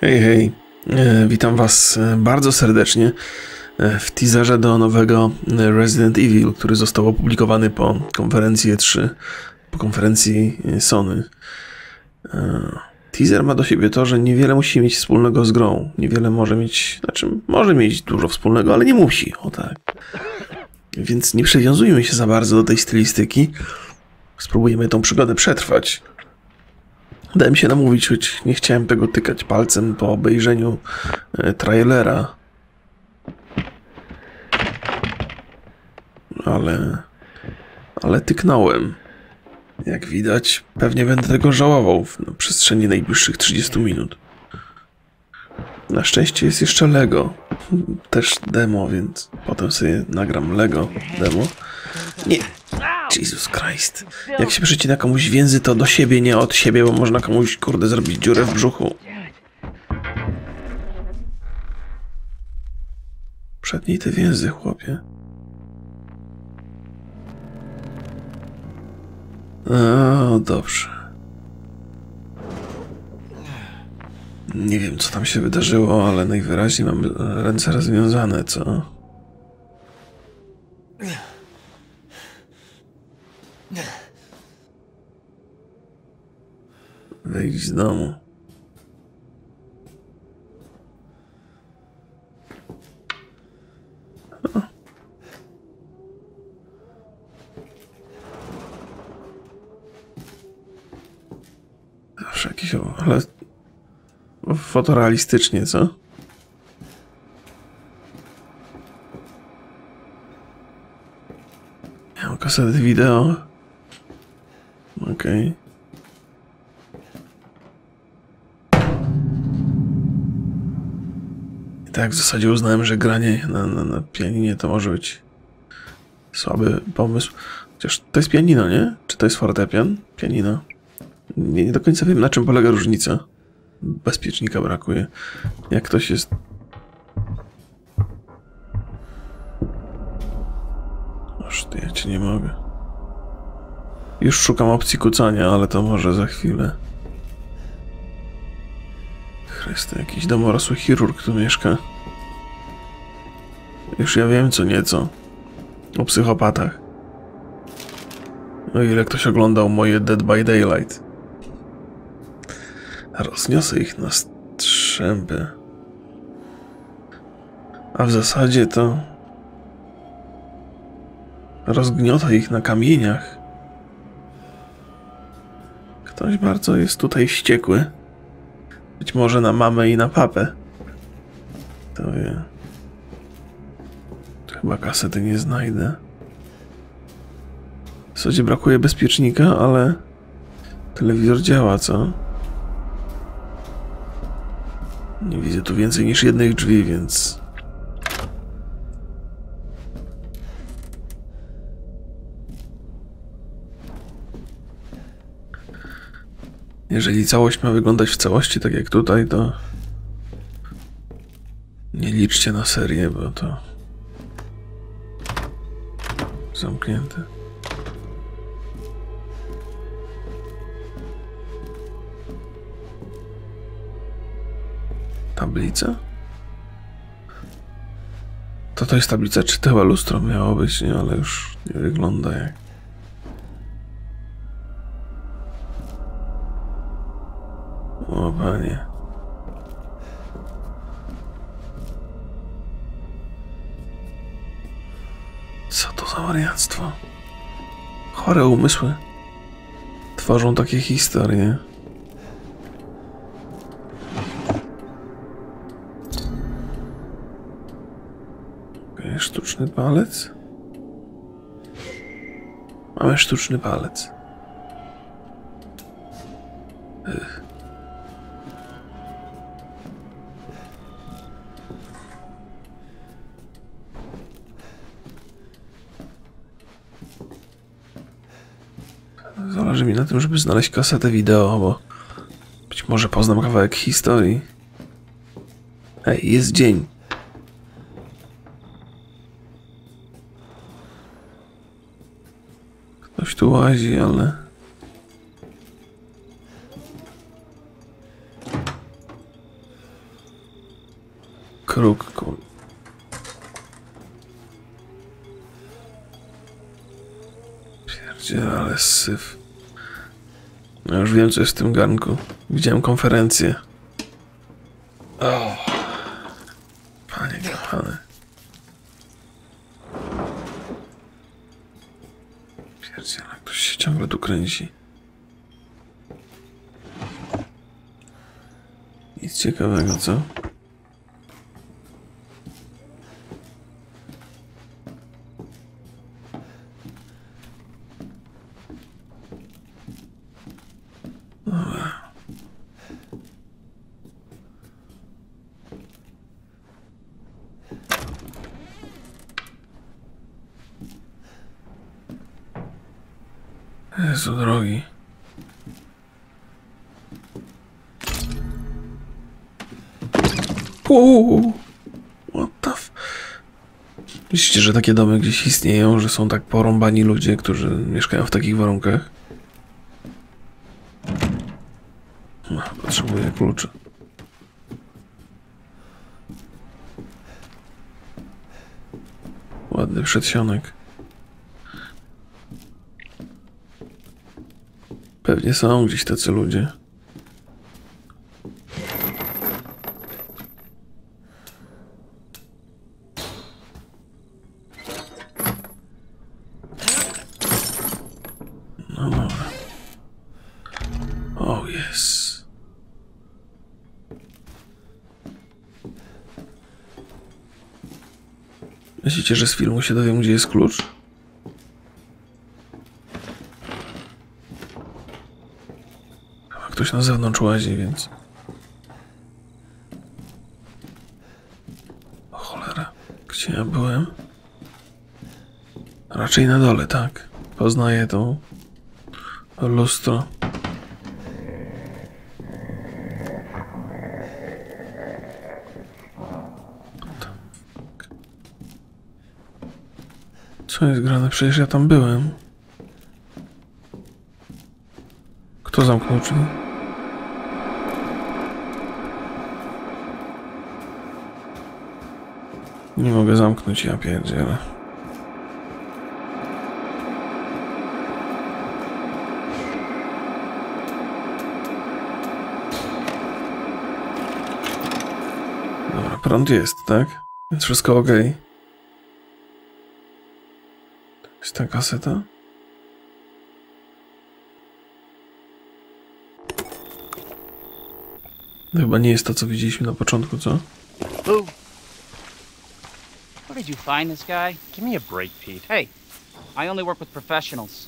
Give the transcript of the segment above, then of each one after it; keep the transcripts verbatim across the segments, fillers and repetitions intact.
Hej, hej, witam was bardzo serdecznie w teaserze do nowego Resident Evil, który został opublikowany po konferencji E trzy, po konferencji Sony. Teaser ma do siebie to, że niewiele musi mieć wspólnego z grą. Niewiele może mieć, znaczy może mieć dużo wspólnego, ale nie musi, o tak. Więc nie przywiązujmy się za bardzo do tej stylistyki. Spróbujemy tą przygodę przetrwać. Dałem się namówić, choć nie chciałem tego tykać palcem po obejrzeniu trailera. Ale... ale tyknąłem. Jak widać, pewnie będę tego żałował na przestrzeni najbliższych trzydziestu minut. Na szczęście jest jeszcze Lego. Też demo, więc potem sobie nagram Lego demo. Nie! Jezus Christ. Jak się przycina komuś więzy, to do siebie, nie od siebie, bo można komuś, kurde, zrobić dziurę w brzuchu. Przednij te więzy, chłopie. O, dobrze. Nie wiem, co tam się wydarzyło, ale najwyraźniej mam ręce rozwiązane, co? Wyjdź z domu. O. Zawsze jakiś, ale fotorealistycznie, co? Miałem kasetę wideo. Okej. Okay. Tak, w zasadzie uznałem, że granie na, na, na pianinie to może być słaby pomysł. Chociaż to jest pianino, nie? Czy to jest fortepian? Pianino. Nie, nie do końca wiem, na czym polega różnica. Bezpiecznika brakuje. Jak ktoś jest... Oż ty, ja cię nie mogę. Już szukam opcji kucania, ale to może za chwilę. Chryste, jakiś domorosły chirurg tu mieszka. Już ja wiem co nieco o psychopatach. O ile ktoś oglądał moje Dead by Daylight. Rozniosę ich na strzępy. A w zasadzie to... rozgniotę ich na kamieniach. Ktoś bardzo jest tutaj wściekły. Być może na mamę i na papę. To wie. Chyba kasety nie znajdę. W zasadzie brakuje bezpiecznika, ale... telewizor działa, co? Nie widzę tu więcej niż jednej drzwi, więc... Jeżeli całość ma wyglądać w całości, tak jak tutaj, to nie liczcie na serię, bo to zamknięte. Tablica? To to jest tablica, czy to chyba lustro miało być, nie, ale już nie wygląda jak... O, panie. Co to za wariactwo? Chore umysły tworzą takie historie. Okay, sztuczny palec? Mamy sztuczny palec. Ech. Zależy mi na tym, żeby znaleźć kasetę wideo, bo być może poznam kawałek historii. Ej, jest dzień. Ktoś tu łazi, ale... Kruk, kur... Pierdziele, ale syf. No już wiem, co jest w tym garnku. Widziałem konferencję. Oh. Panie kochany. Pierdziele, ktoś się ciągle tu kręci. Nic ciekawego, co? Jezu drogi. Uuu, what the f... Myślicie, że takie domy gdzieś istnieją, że są tak porąbani ludzie, którzy mieszkają w takich warunkach? No, potrzebuję kluczy. Ładny przedsionek. Pewnie są gdzieś tacy ludzie. No dobra. O, jest. Myślicie, że z filmu się dowiem, gdzie jest klucz? Ktoś na zewnątrz łazi, więc... O cholera, gdzie ja byłem? Raczej na dole, tak. Poznaję to lustro. Co jest grane? Przecież ja tam byłem. Kto zamknął drzwi? Nie mogę zamknąć, ja pierdzielę. Dobra, prąd jest, tak? Więc wszystko ok. To jest ta kaseta? To chyba nie jest to, co widzieliśmy na początku, co? Where did you find this guy? Give me a break, Pete. Hey, I only work with professionals.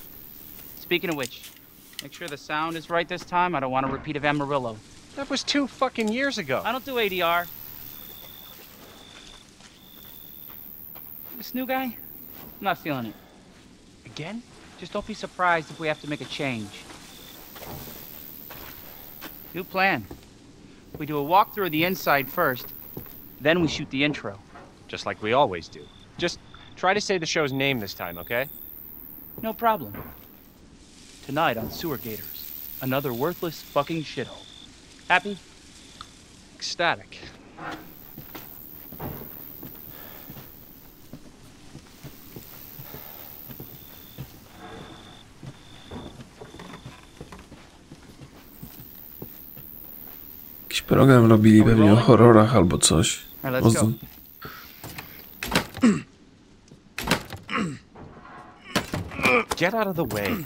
Speaking of which, make sure the sound is right this time. I don't want a repeat of Amarillo. That was two fucking years ago. I don't do A D R. This new guy? I'm not feeling it. Again? Just don't be surprised if we have to make a change. New plan. We do a walkthrough of the inside first, then we shoot the intro. Just like we always do. Just try to say the show's name this time, okay? No problem. Tonight on Sewer Gators, another worthless fucking shithole. Happy? Ecstatic. Program robili pewnie o horrorach albo coś. Oz... Get out of the way.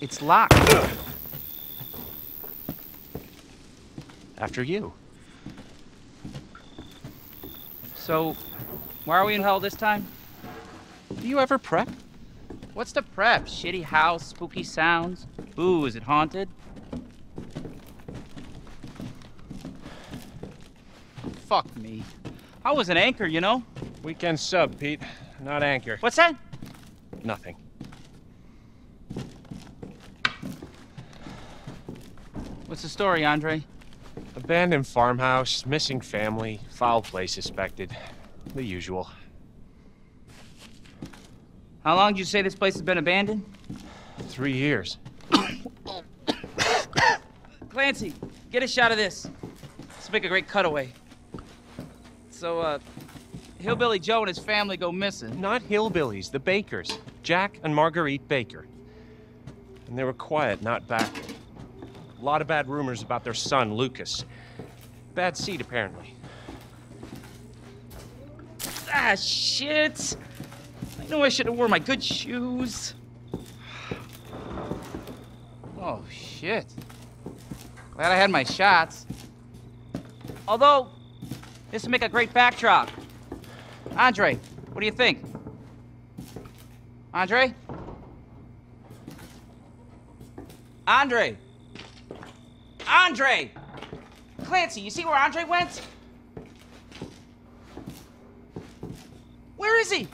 It's locked. After you. So, why are we in hell this time? Do you ever prep? What's the prep? Shitty house, spooky sounds. Ooh, is it haunted? Fuck me. I was an anchor, you know? Weekend sub, Pete. Not anchor. What's that? Nothing. What's the story, Andre? Abandoned farmhouse, missing family, foul play suspected. The usual. How long did you say this place has been abandoned? Three years. Clancy, get a shot of this. This will make a great cutaway. So, uh, Hillbilly Joe and his family go missing. Not hillbillies, the Bakers. Jack and Marguerite Baker. And they were quiet, not backing. A lot of bad rumors about their son, Lucas. Bad seed, apparently. Ah, shit! I knew I should have worn my good shoes. Oh, shit. Glad I had my shots. Although, this would make a great backdrop. Andre, what do you think? Andre? Andre! Andre! Clancy, you see where Andre went? Where is he?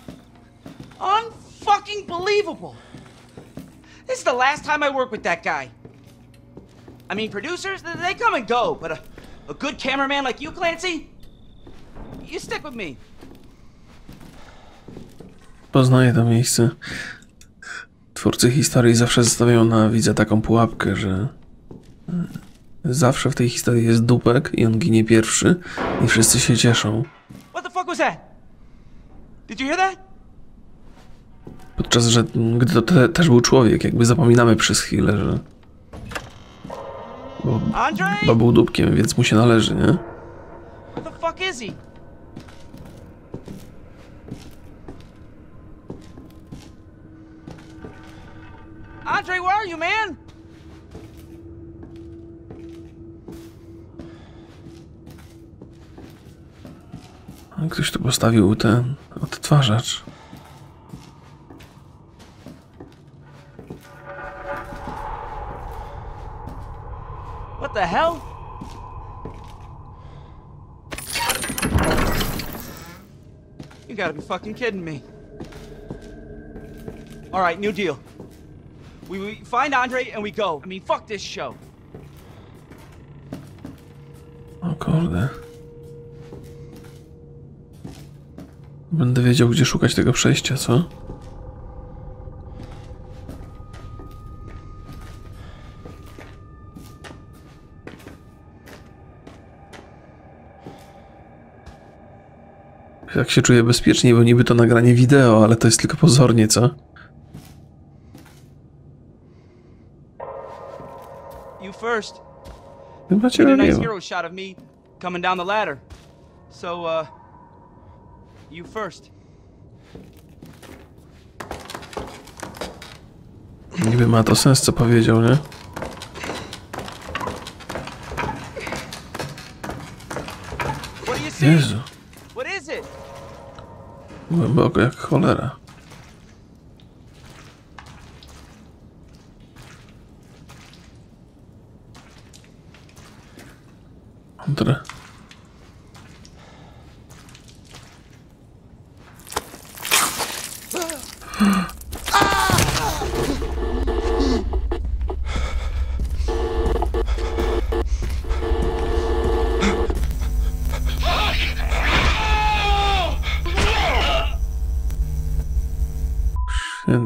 Unfucking believable! This is the last time I work with that guy. I mean, producers, they come and go, but a, a good cameraman like you, Clancy, you stick with me. Poznaję to miejsce. Twórcy historii zawsze zostawiają na widza taką pułapkę, że zawsze w tej historii jest dupek i on ginie pierwszy i wszyscy się cieszą. What the fuck was that? Did you hear that? Podczas, że gdy to te, też był człowiek, jakby zapominamy przez chwilę, że... Bo, bo był dupkiem, więc mu się należy, nie? Where the fuck is he? Andre, where are you, man? Ktoś tu postawił ten odtwarzacz. What the hell? You gotta be fucking kidding me. All right, new deal. We, we find Andre and we go. I mean, fuck this show. O kurde. Będę wiedział, gdzie szukać tego przejścia, co? Jak się czuję bezpiecznie, bo niby to nagranie wideo, ale to jest tylko pozornie, co? You first. Chyba cię nie ma. You first. Niby ma to sens, co powiedział, nie? Jezu. Głęboko jak cholera. Andre.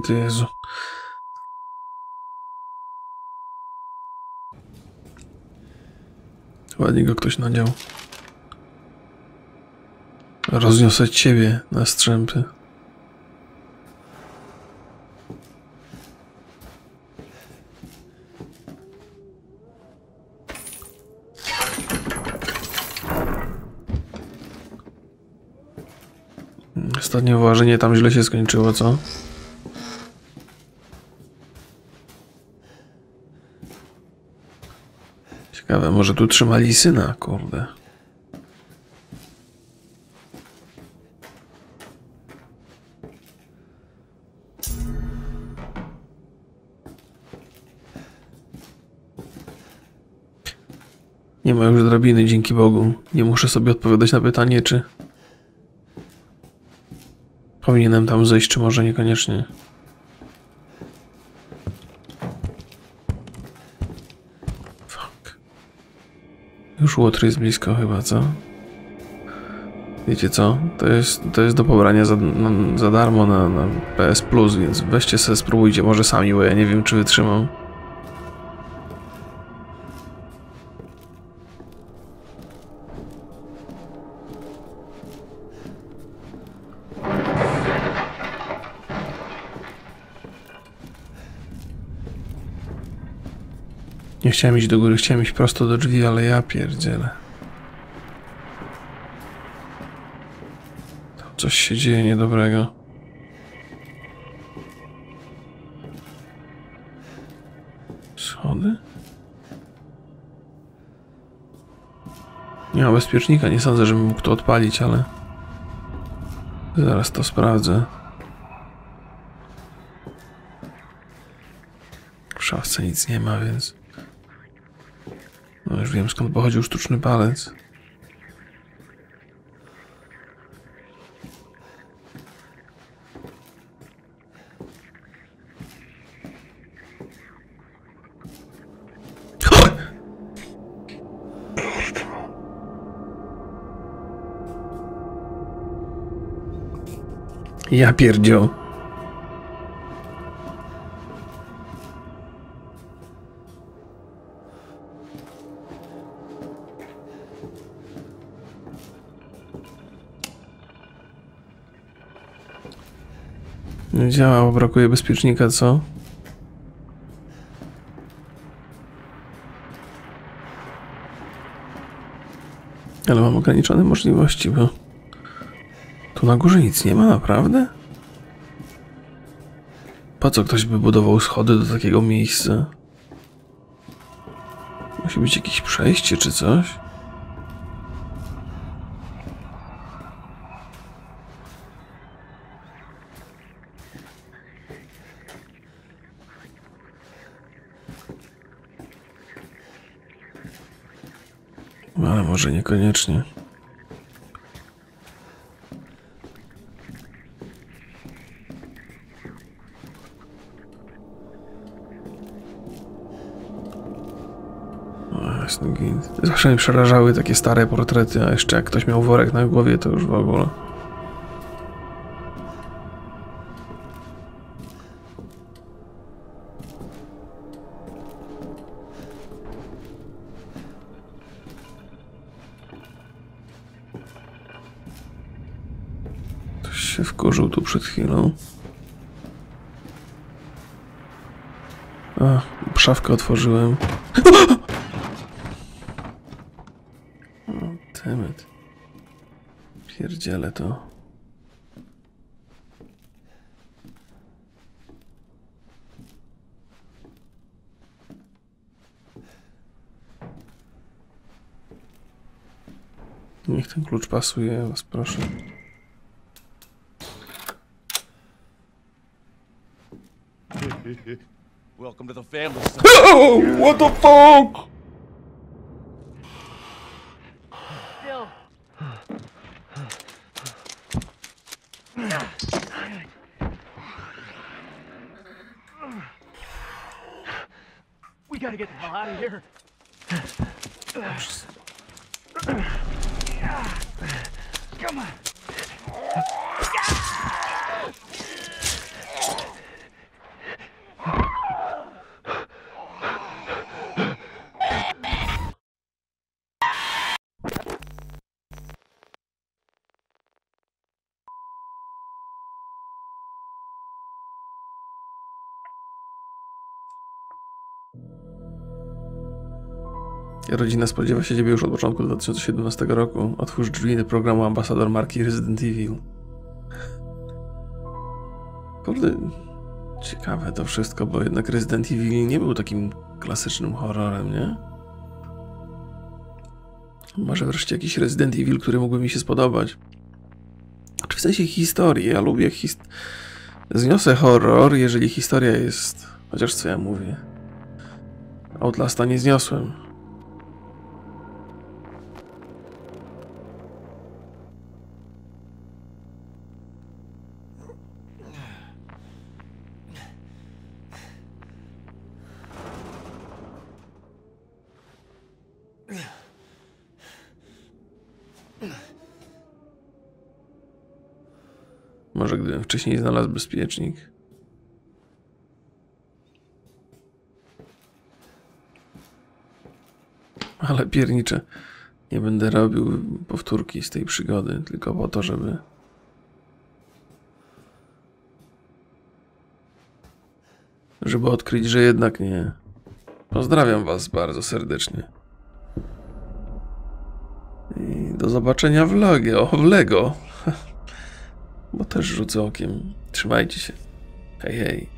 Jezu. Ładnie go ktoś nadział. Rozniosę ciebie na strzępy. Ostatnie uważanie tam źle się skończyło, co? Ciekawe, może tu trzymali syna, kurde. Nie ma już drabiny, dzięki Bogu. Nie muszę sobie odpowiadać na pytanie, czy... powinienem tam zejść, czy może niekoniecznie. Już łotr jest blisko chyba, co? Wiecie co? To jest, to jest do pobrania za, no, za darmo na, na P S Plus, więc weźcie sobie, spróbujcie może sami, bo ja nie wiem, czy wytrzymam. Nie chciałem iść do góry, chciałem iść prosto do drzwi, ale ja pierdzielę. Tam coś się dzieje niedobrego. Schody? Nie ma bezpiecznika, nie sądzę, żebym mógł to odpalić, ale... Zaraz to sprawdzę. W szafce nic nie ma, więc... No już wiem, skąd pochodził sztuczny palec. Ja pierdziu. Nie działa, bo brakuje bezpiecznika, co? Ale mam ograniczone możliwości, bo... Tu na górze nic nie ma, naprawdę? Po co ktoś by budował schody do takiego miejsca? Musi być jakieś przejście czy coś? Ale może niekoniecznie. Zawsze mnie przerażały takie stare portrety, a jeszcze jak ktoś miał worek na głowie, to już w ogóle. Ktoś się wkurzył tu przed chwilą. A, szafkę otworzyłem. Pierdzielę to. Niech ten klucz pasuje, ja was proszę. Welcome to the family. Oh, what the fuck? Rodzina spodziewa się ciebie już od początku dwa tysiące siedemnastego roku. Otwórz drzwi do programu ambasador marki Resident Evil. Kurde, ciekawe to wszystko, bo jednak Resident Evil nie był takim klasycznym horrorem, nie? Może wreszcie jakiś Resident Evil, który mógłby mi się spodobać. Czy w sensie historii? Ja lubię hist... Zniosę horror, jeżeli historia jest... Chociaż co ja mówię. Outlasta nie zniosłem. Może gdybym wcześniej znalazł bezpiecznik. Ale pierniczę. Nie będę robił powtórki z tej przygody, tylko po to, żeby... Żeby odkryć, że jednak nie. Pozdrawiam was bardzo serdecznie. I do zobaczenia w Lego, w Lego. Bo też rzucę okiem. Trzymajcie się. Hej, hej.